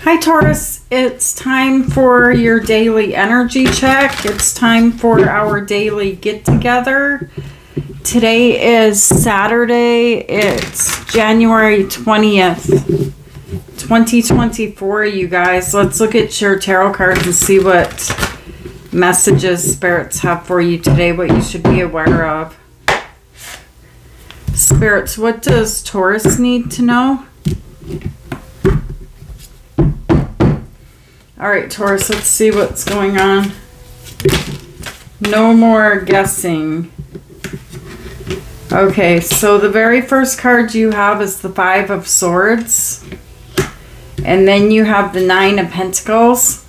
Hi Taurus, it's time for your daily energy check. It's time for our daily get-together. Today is Saturday. It's January 20th, 2024, you guys. Let's look at your tarot cards and see what messages spirits have for you today, what you should be aware of. Spirits, what does Taurus need to know? All right, Taurus, let's see what's going on. No more guessing. Okay, so the very first card you have is the Five of Swords. And then you have the Nine of Pentacles.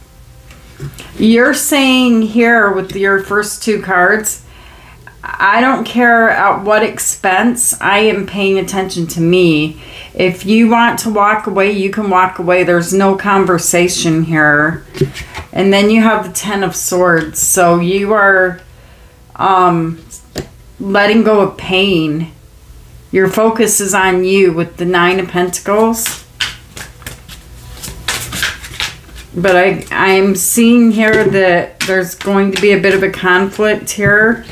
You're saying here with your first two cards, I don't care at what expense, I am paying attention to me. If you want to walk away, you can walk away. There's no conversation here. And then you have the Ten of Swords. So you are letting go of pain. Your focus is on you with the Nine of Pentacles. But I'm seeing here that there's going to be a bit of a conflict here.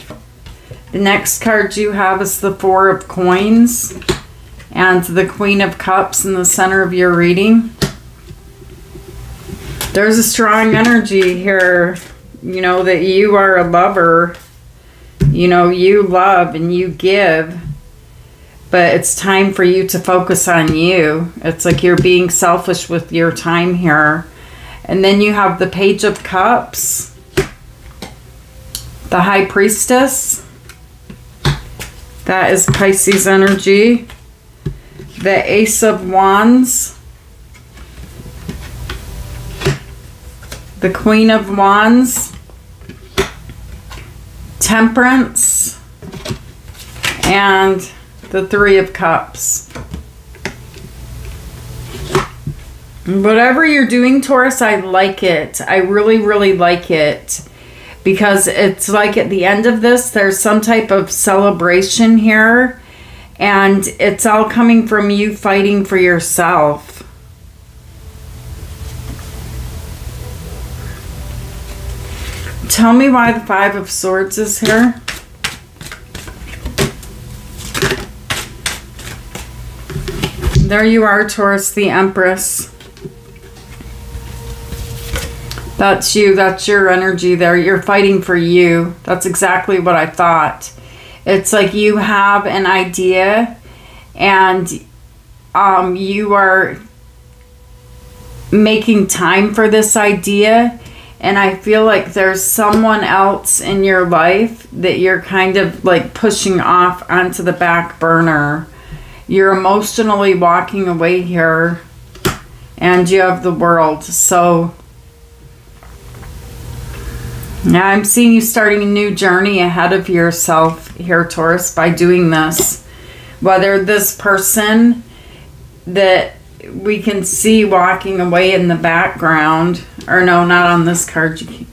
The next card you have is the Four of Coins and the Queen of Cups in the center of your reading. There's a strong energy here, you know, that you are a lover. You know, you love and you give, but it's time for you to focus on you. It's like you're being selfish with your time here. And then you have the Page of Cups, the High Priestess. That is Pisces energy. The Ace of Wands. The Queen of Wands. Temperance. And the Three of Cups. Whatever you're doing, Taurus, I like it. I really, really like it. Because it's like at the end of this, there's some type of celebration here. And it's all coming from you fighting for yourself. Tell me why the Five of Swords is here. There you are, Taurus, the Empress. That's you. That's your energy there. You're fighting for you. That's exactly what I thought. It's like you have an idea and you are making time for this idea. And I feel like there's someone else in your life that you're kind of like pushing off onto the back burner. You're emotionally walking away here and you have the world. So now I'm seeing you starting a new journey ahead of yourself here, Taurus, by doing this. Whether this person that we can see walking away in the background, or no, not on this card. You can,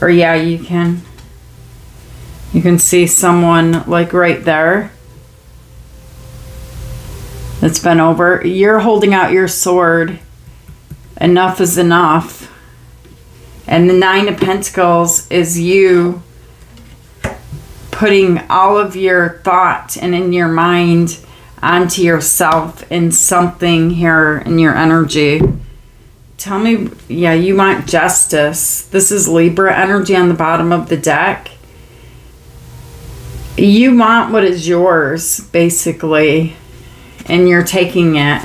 or yeah, you can. You can see someone like right there that's been over. You're holding out your sword. Enough is enough. And the Nine of Pentacles is you putting all of your thought and in your mind onto yourself in something here in your energy. Tell me, yeah, you want justice. This is Libra energy on the bottom of the deck. You want what is yours, basically, and you're taking it.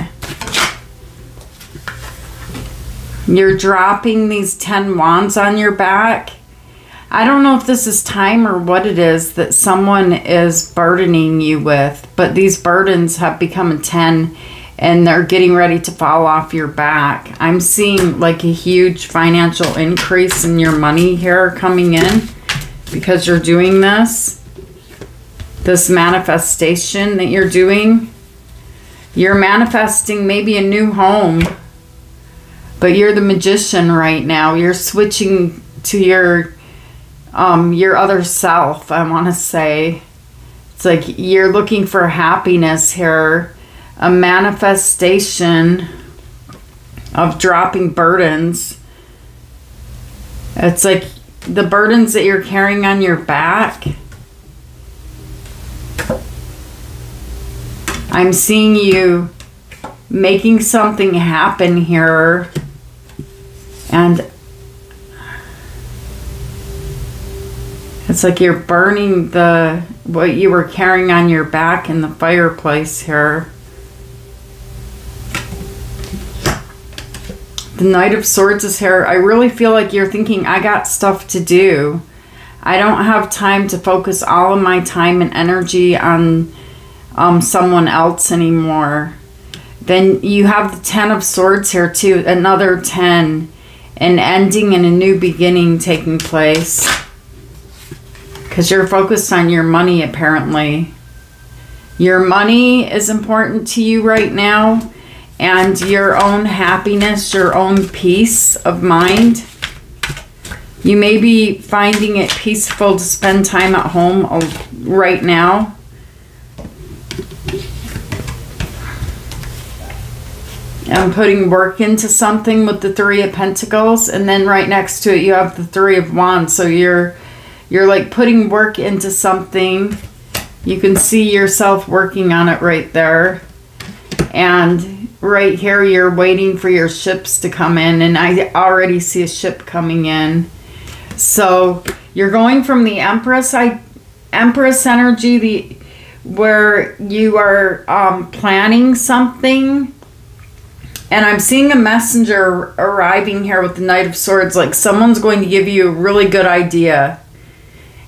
You're dropping these 10 wands on your back. I don't know if this is time or what it is that someone is burdening you with, but these burdens have become a 10 and they're getting ready to fall off your back. I'm seeing like a huge financial increase in your money here coming in because you're doing this. This manifestation that you're doing. You're manifesting maybe a new home. But you're the magician right now. You're switching to your other self, I want to say. It's like you're looking for happiness here. A manifestation of dropping burdens. It's like the burdens that you're carrying on your back. I'm seeing you making something happen here. And it's like you're burning what you were carrying on your back in the fireplace here. The Knight of Swords is here. I really feel like you're thinking, I got stuff to do. I don't have time to focus all of my time and energy on someone else anymore. Then you have the Ten of Swords here too. Another 10. An ending and a new beginning taking place. Because you're focused on your money apparently. Your money is important to you right now. And your own happiness, your own peace of mind. You may be finding it peaceful to spend time at home right now. I'm putting work into something with the Three of Pentacles. And then right next to it, you have the Three of Wands. So you're like putting work into something. You can see yourself working on it right there. And right here you're waiting for your ships to come in, and I already see a ship coming in. So you're going from the Empress energy, where you are planning something, and I'm seeing a messenger arriving here with the Knight of Swords. Like someone's going to give you a really good idea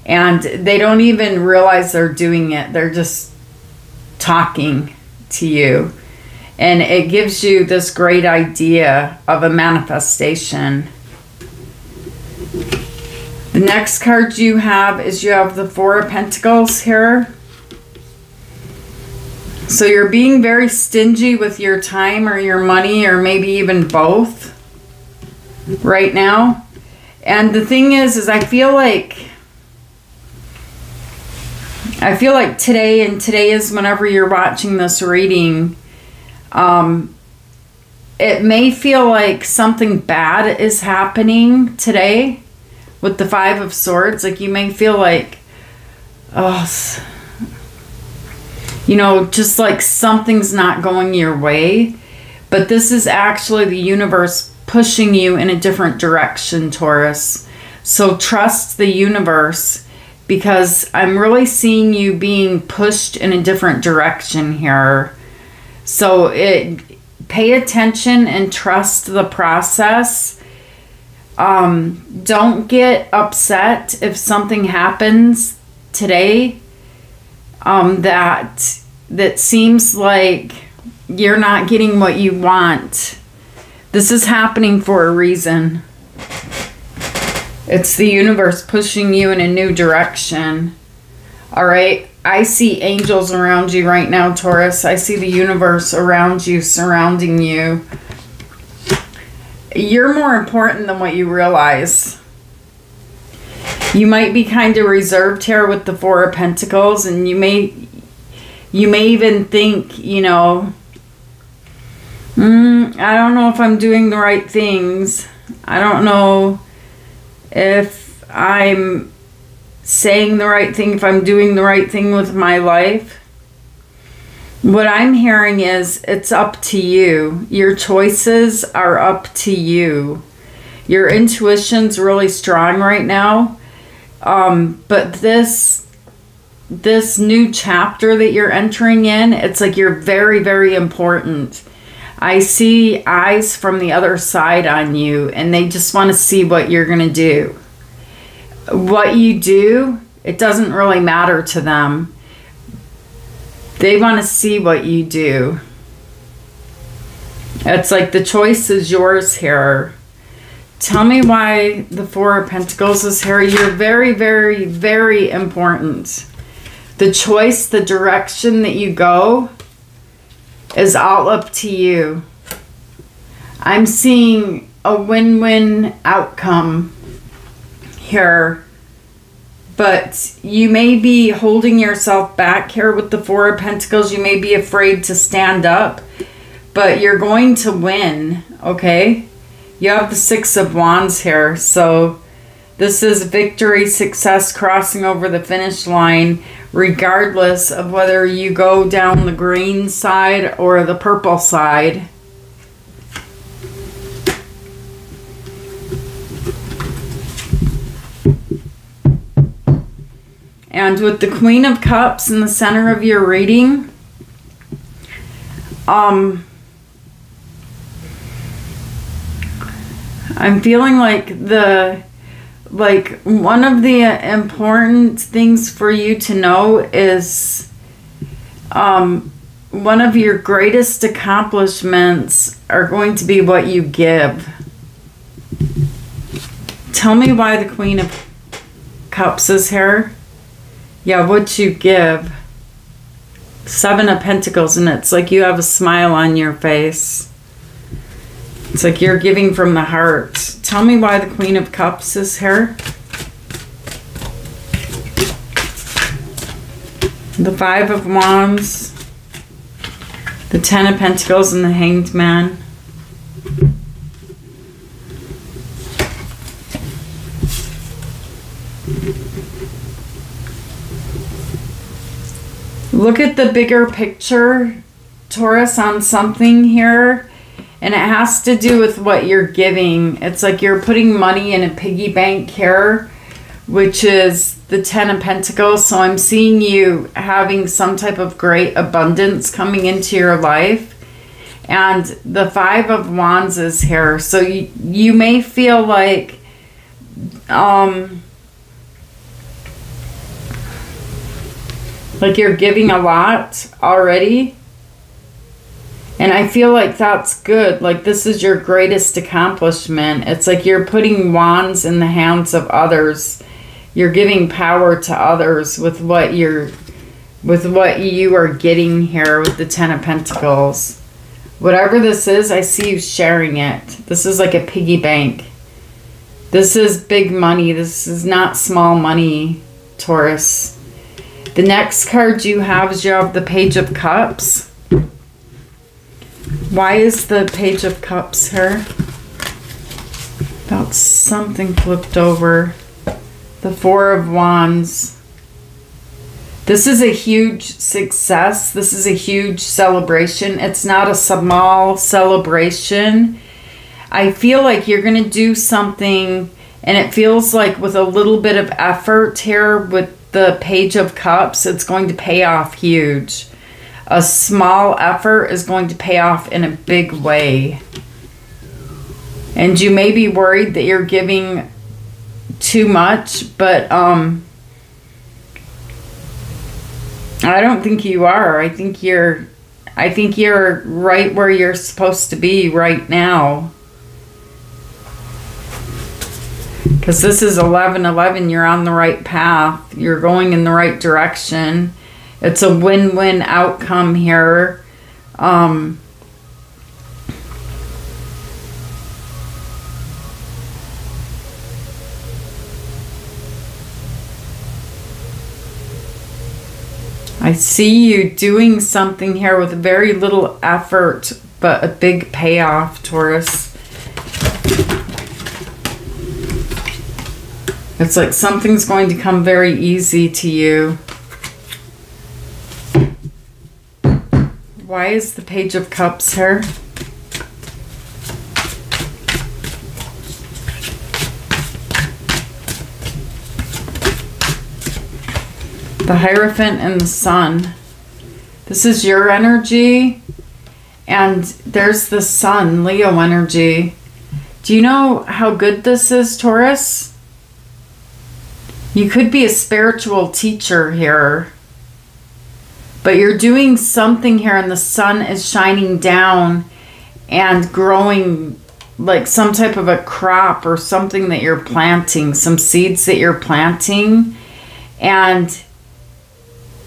and they don't even realize they're doing it. They're just talking to you. And it gives you this great idea of a manifestation. The next card you have is the Four of Pentacles here. So you're being very stingy with your time or your money or maybe even both right now. And the thing is I feel like today, and today is whenever you're watching this reading, it may feel like something bad is happening today with the Five of Swords. Like you may feel like, oh, you know, just like something's not going your way. But this is actually the universe pushing you in a different direction, Taurus. So trust the universe, because I'm really seeing you being pushed in a different direction here. So pay attention and trust the process. Don't get upset if something happens today that seems like you're not getting what you want. This is happening for a reason. It's the universe pushing you in a new direction. All right. I see angels around you right now, Taurus. I see the universe around you, surrounding you. You're more important than what you realize. You might be kind of reserved here with the Four of Pentacles, and you may even think, you know, I don't know if I'm doing the right things. I don't know if I'm saying the right thing, if I'm doing the right thing with my life. What I'm hearing is it's up to you. Your choices are up to you. Your intuition's really strong right now. But this new chapter that you're entering in, it's like you're very, very important. I see eyes from the other side on you, and they just want to see what you're going to do. What you do, it doesn't really matter to them. They want to see what you do. It's like the choice is yours here. Tell me why the Four of Pentacles is here. You're very, very, very important. The choice, the direction that you go is all up to you. I'm seeing a win-win outcome here, but you may be holding yourself back here with the Four of Pentacles. You may be afraid to stand up, but you're going to win, okay? You have the Six of Wands here, so this is victory, success, crossing over the finish line, regardless of whether you go down the green side or the purple side. And with the Queen of Cups in the center of your reading, I'm feeling like one of the important things for you to know is one of your greatest accomplishments are going to be what you give. Tell me why the Queen of Cups is here. Yeah, what you give. Seven of Pentacles, and it's like you have a smile on your face. It's like you're giving from the heart. Tell me why the Queen of Cups is here. The Five of Wands, the Ten of Pentacles, and the Hanged Man. Look at the bigger picture, Taurus, on something here. And it has to do with what you're giving. It's like you're putting money in a piggy bank here, which is the Ten of Pentacles. So I'm seeing you having some type of great abundance coming into your life. And the Five of Wands is here. So you may feel like... like you're giving a lot already. And I feel like that's good. Like this is your greatest accomplishment. It's like you're putting wands in the hands of others. You're giving power to others with what you're, with what you are getting here with the Ten of Pentacles. Whatever this is, I see you sharing it. This is like a piggy bank. This is big money. This is not small money, Taurus. The next card you have is you have the Page of Cups. Why is the Page of Cups here? That's something flipped over. The Four of Wands. This is a huge success. This is a huge celebration. It's not a small celebration. I feel like you're going to do something, and it feels like with a little bit of effort here with the Page of Cups, it's going to pay off huge. A small effort is going to pay off in a big way. And you may be worried that you're giving too much, but I don't think you are. I think you're right where you're supposed to be right now. Because this is 11-11, you're on the right path. You're going in the right direction. It's a win-win outcome here. I see you doing something here with very little effort, but a big payoff, Taurus. It's like something's going to come very easy to you. Why is the Page of Cups here? The Hierophant and the Sun. This is your energy, and there's the Sun, Leo energy. Do you know how good this is, Taurus? You could be a spiritual teacher here, but you're doing something here and the sun is shining down and growing like some type of a crop or something that you're planting, some seeds that you're planting. And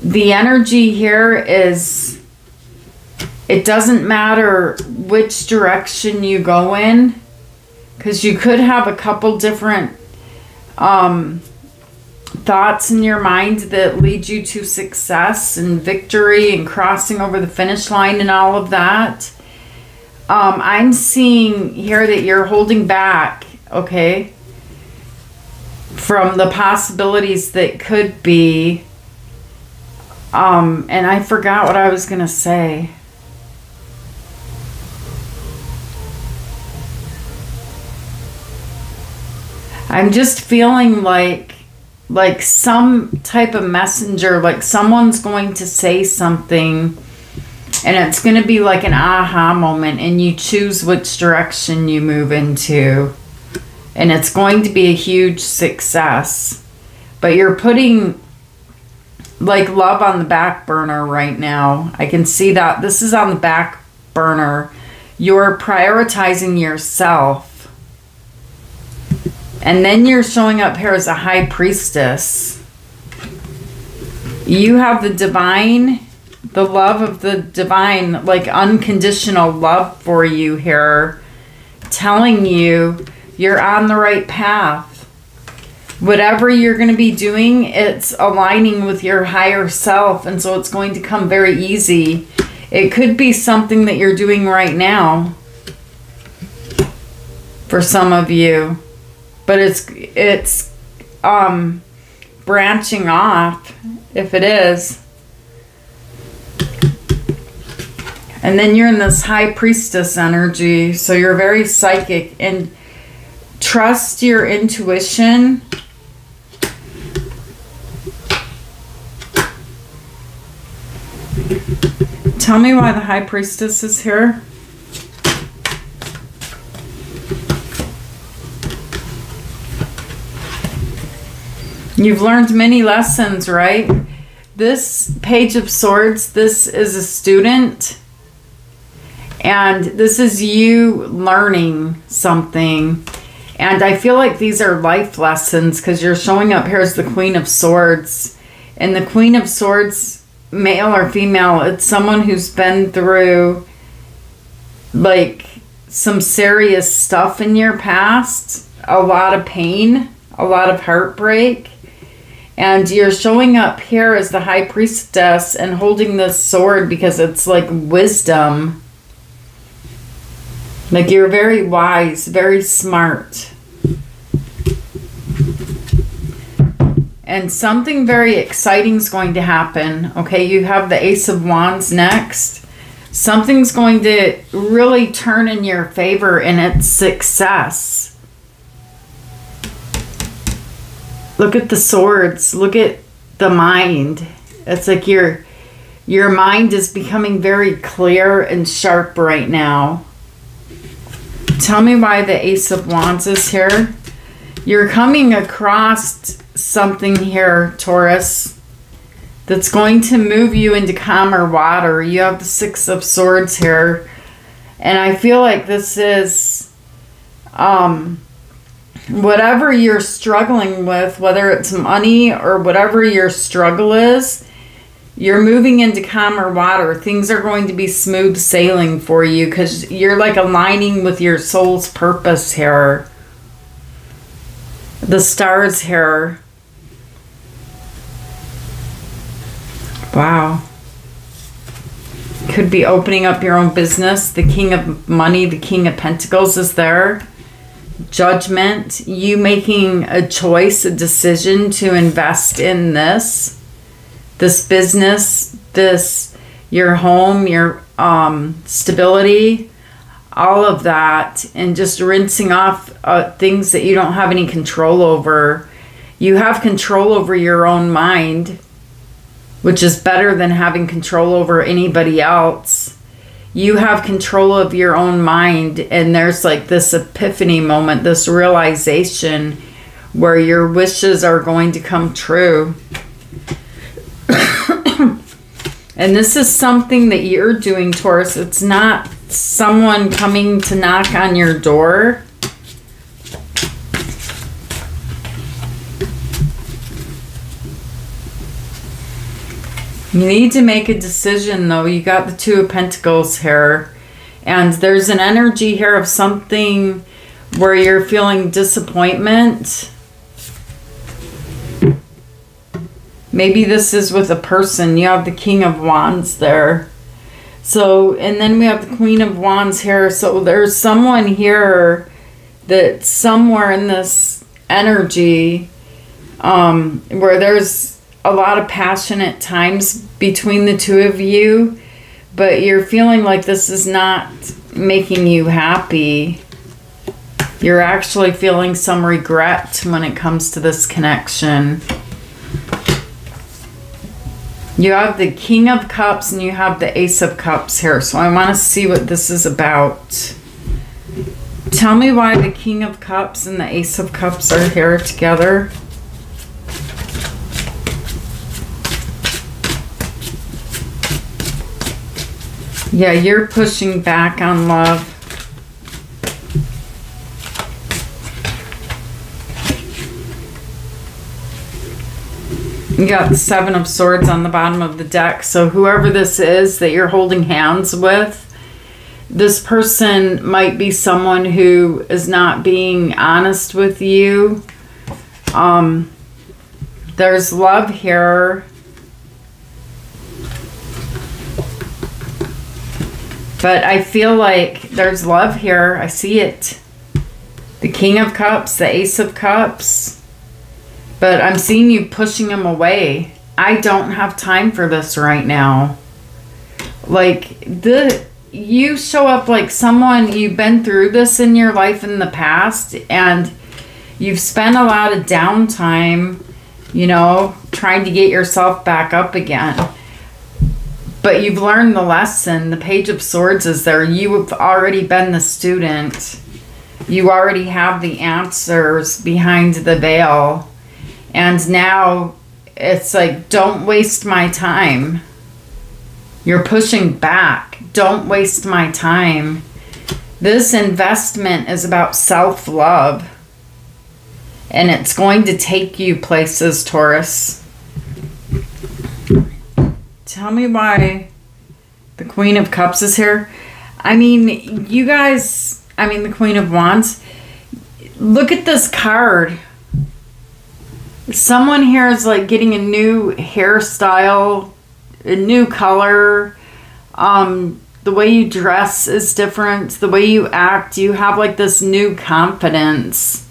the energy here is, it doesn't matter which direction you go in, because you could have a couple different thoughts in your mind that lead you to success and victory and crossing over the finish line and all of that. I'm seeing here that you're holding back, okay, from the possibilities that could be. And I forgot what I was going to say. I'm just feeling like some type of messenger, like someone's going to say something and it's going to be like an aha moment, and you choose which direction you move into, and it's going to be a huge success. But you're putting like love on the back burner right now. I can see that this is on the back burner. You're prioritizing yourself. And then you're showing up here as a high priestess. You have the divine, the love of the divine, like unconditional love for you here, telling you you're on the right path. Whatever you're going to be doing, it's aligning with your higher self. And so it's going to come very easy. It could be something that you're doing right now for some of you. But it's branching off, if it is. And then you're in this high priestess energy, so you're very psychic. And trust your intuition. Tell me why the high priestess is here. You've learned many lessons, right? This Page of Swords, this is a student. And this is you learning something. And I feel like these are life lessons because you're showing up here as the Queen of Swords. And the Queen of Swords, male or female, it's someone who's been through like some serious stuff in your past. A lot of pain, a lot of heartbreak. And you're showing up here as the High Priestess and holding this sword because it's like wisdom. Like you're very wise, very smart. And something very exciting is going to happen. Okay, you have the Ace of Wands next. Something's going to really turn in your favor, and it's success. Look at the swords. Look at the mind. It's like your mind is becoming very clear and sharp right now. Tell me why the Ace of Wands is here. You're coming across something here, Taurus, that's going to move you into calmer water. You have the Six of Swords here. And I feel like this is... whatever you're struggling with, whether it's money or whatever your struggle is, you're moving into calmer water. Things are going to be smooth sailing for you because you're like aligning with your soul's purpose here. The stars here. Wow. Could be opening up your own business. The King of Money, the King of Pentacles is there. Judgment, you making a choice, a decision to invest in this business, this, your home, your stability, all of that, and just rinsing off things that you don't have any control over. You have control over your own mind, which is better than having control over anybody else. You have control of your own mind, and there's like this epiphany moment, this realization where your wishes are going to come true. And this is something that you're doing, Taurus. It's not someone coming to knock on your door. You need to make a decision, though. You got the Two of Pentacles here. And there's an energy here of something where you're feeling disappointment. Maybe this is with a person. You have the King of Wands there. So, and then we have the Queen of Wands here. So there's someone here that's somewhere in this energy where there's a lot of passionate times between the two of you, but you're feeling like this is not making you happy. You're actually feeling some regret when it comes to this connection. You have the King of Cups and you have the Ace of Cups here. So I want to see what this is about. Tell me why the King of Cups and the Ace of Cups are here together. Yeah, you're pushing back on love. You got the Seven of Swords on the bottom of the deck. So whoever this is that you're holding hands with, this person might be someone who is not being honest with you. There's love here, but I feel like there's love here. I see it. The King of Cups, the Ace of Cups. But I'm seeing you pushing them away. I don't have time for this right now. Like, you show up like someone, you've been through this in your life in the past, and you've spent a lot of downtime, you know, trying to get yourself back up again. But you've learned the lesson. The Page of Swords is there. You've already been the student. You already have the answers behind the veil. And now it's like, don't waste my time. You're pushing back. Don't waste my time. This investment is about self-love. And it's going to take you places, Taurus. Tell me why the Queen of Cups is here. I mean, you guys, I mean, the Queen of Wands. Look at this card. Someone here is like getting a new hairstyle, a new color. The way you dress is different. The way you act, you have like this new confidence.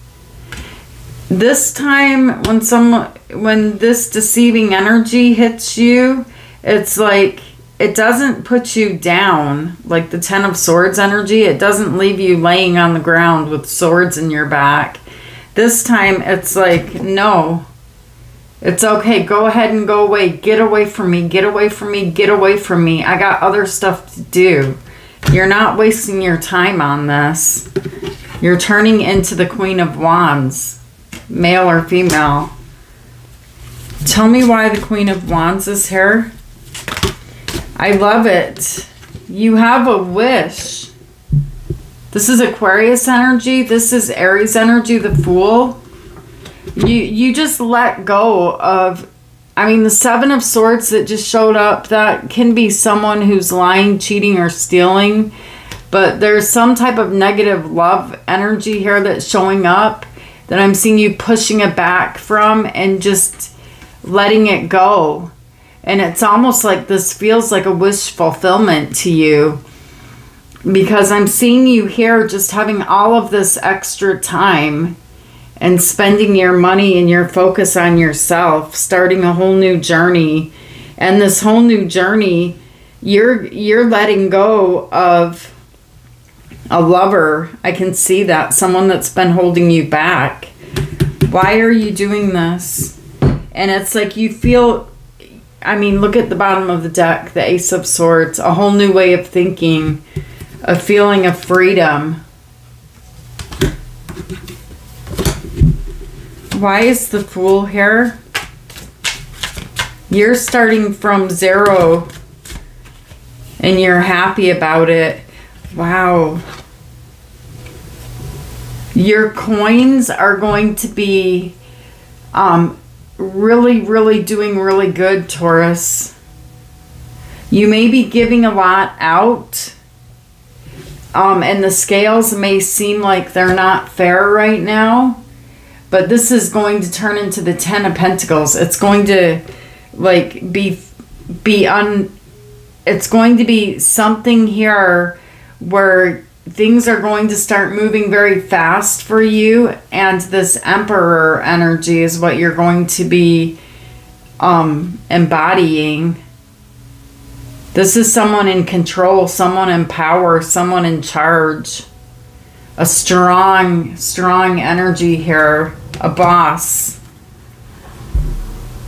This time when this deceiving energy hits you, it's like it doesn't put you down. Like the Ten of Swords energy, it doesn't leave you laying on the ground with swords in your back. This time, it's like, no, it's okay. Go ahead and go away. Get away from me. Get away from me. Get away from me. I got other stuff to do. You're not wasting your time on this. You're turning into the Queen of Wands, male or female. Tell me why the Queen of Wands is here. I love it. You have a wish. This is Aquarius energy. This is Aries energy, the Fool. You just let go of, I mean, the Seven of Swords that just showed up, that can be someone who's lying, cheating, or stealing. But there's some type of negative love energy here that's showing up that I'm seeing you pushing it back from and just letting it go. And it's almost like this feels like a wish fulfillment to you. Because I'm seeing you here just having all of this extra time and spending your money and your focus on yourself, starting a whole new journey. And this whole new journey, you're letting go of a lover. I can see that. Someone that's been holding you back. Why are you doing this? And it's like you feel, I mean, look at the bottom of the deck, the Ace of Swords, a whole new way of thinking. A feeling of freedom. Why is the Fool here? You're starting from zero and you're happy about it. Wow. Your coins are going to be really doing really good, Taurus. You may be giving a lot out. And the scales may seem like they're not fair right now, but this is going to turn into the Ten of Pentacles. It's going to like be it's going to be something here where things are going to start moving very fast for you, and this Emperor energy is what you're going to be embodying. This is someone in control, someone in power, someone in charge. A strong, strong energy here. A boss.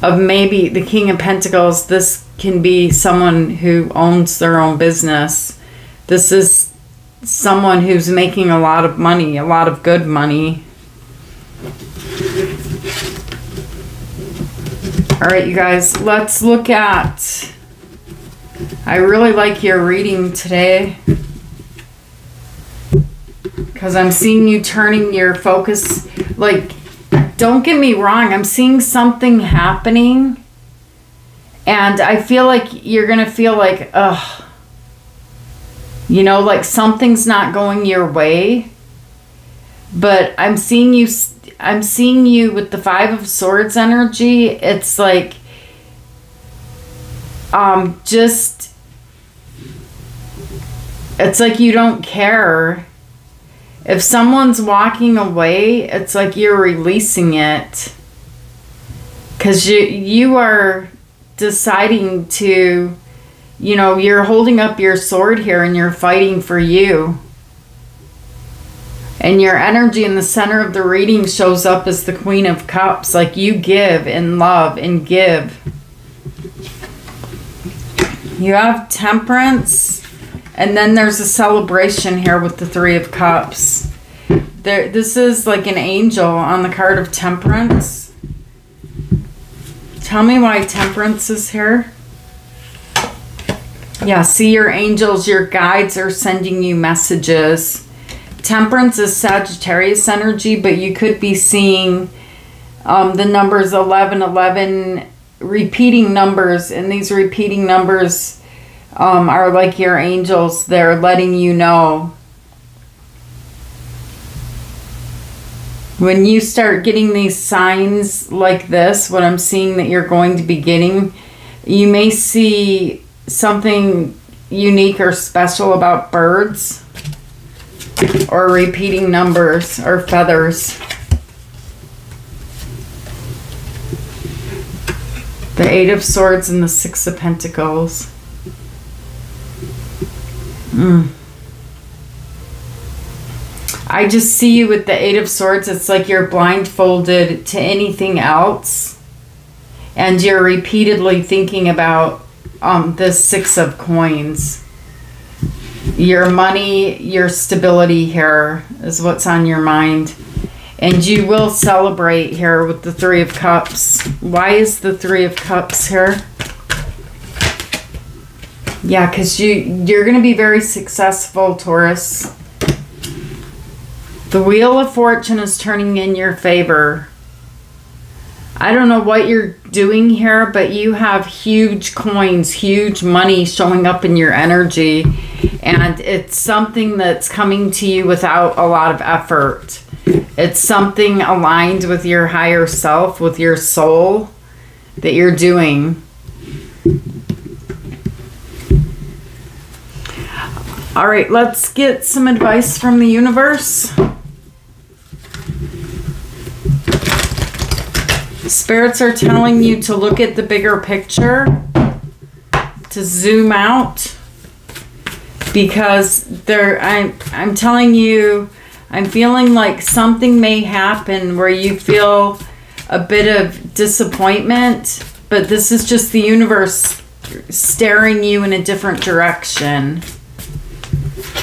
Of maybe the King of Pentacles, this can be someone who owns their own business. This is someone who's making a lot of money, a lot of good money. All right, you guys, let's look at... I really like your reading today, because I'm seeing you turning your focus. Like, don't get me wrong, I'm seeing something happening, and I feel like you're going to feel like, ugh, you know, like something's not going your way. But I'm seeing you with the Five of Swords energy. It's like, just, it's like you don't care. If someone's walking away, it's like you're releasing it, because you are deciding to, you know, you're holding up your sword here and you're fighting for you. And your energy in the center of the reading shows up as the Queen of Cups. Like, you give and love and give. You have Temperance. And then there's a celebration here with the Three of Cups. This is like an angel on the card of Temperance. Tell me why Temperance is here. Yeah, see, your angels, your guides are sending you messages. Temperance is Sagittarius energy, but you could be seeing the numbers 11, 11, repeating numbers. And these repeating numbers... are like your angels. They're letting you know. When you start getting these signs like this, what I'm seeing that you're going to be getting, you may see something unique or special about birds or repeating numbers or feathers. The Eight of Swords and the Six of Pentacles. I just see you with the Eight of Swords. It's like you're blindfolded to anything else, and you're repeatedly thinking about the Six of Coins. Your money, your stability here is what's on your mind. And you will celebrate here with the Three of Cups. Why is the Three of Cups here? Yeah, because you're going to be very successful, Taurus. The Wheel of Fortune is turning in your favor. I don't know what you're doing here, but you have huge coins, huge money showing up in your energy. And it's something that's coming to you without a lot of effort. It's something aligned with your higher self, with your soul, that you're doing. All right, let's get some advice from the universe. Spirits are telling you to look at the bigger picture, to zoom out, because I'm telling you, I'm feeling like something may happen where you feel a bit of disappointment, but this is just the universe staring you in a different direction.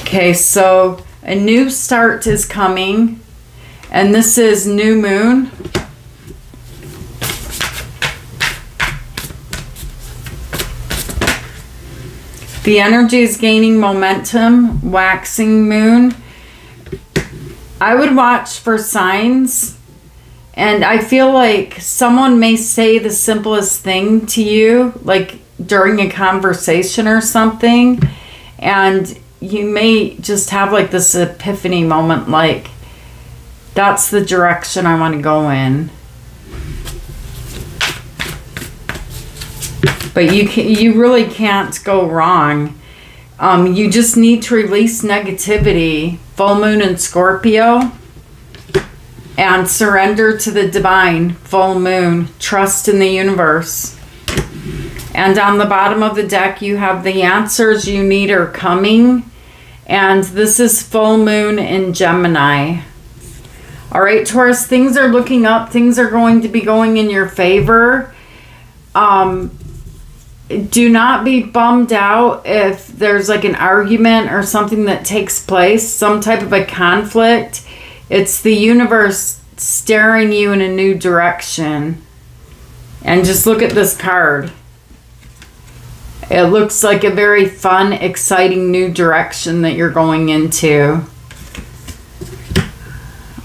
Okay, so a new start is coming, and this is new moon. The energy is gaining momentum, waxing moon. I would watch for signs, and I feel like someone may say the simplest thing to you, like during a conversation or something, and you may just have like this epiphany moment, like, that's the direction I want to go in. but you really can't go wrong. You just need to release negativity. Full moon in Scorpio. And surrender to the divine. Full moon. Trust in the universe. And on the bottom of the deck, you have the answers you need are coming. And this is full moon in Gemini. All right, Taurus, things are looking up. Things are going to be going in your favor. Do not be bummed out if there's like an argument or something that takes place, some type of a conflict. It's the universe staring you in a new direction. And just look at this card. It looks like a very fun, exciting new direction that you're going into.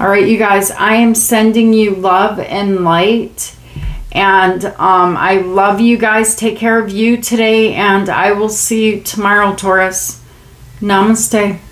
All right, you guys, I am sending you love and light. And I love you guys. Take care of you today. And I will see you tomorrow, Taurus. Namaste.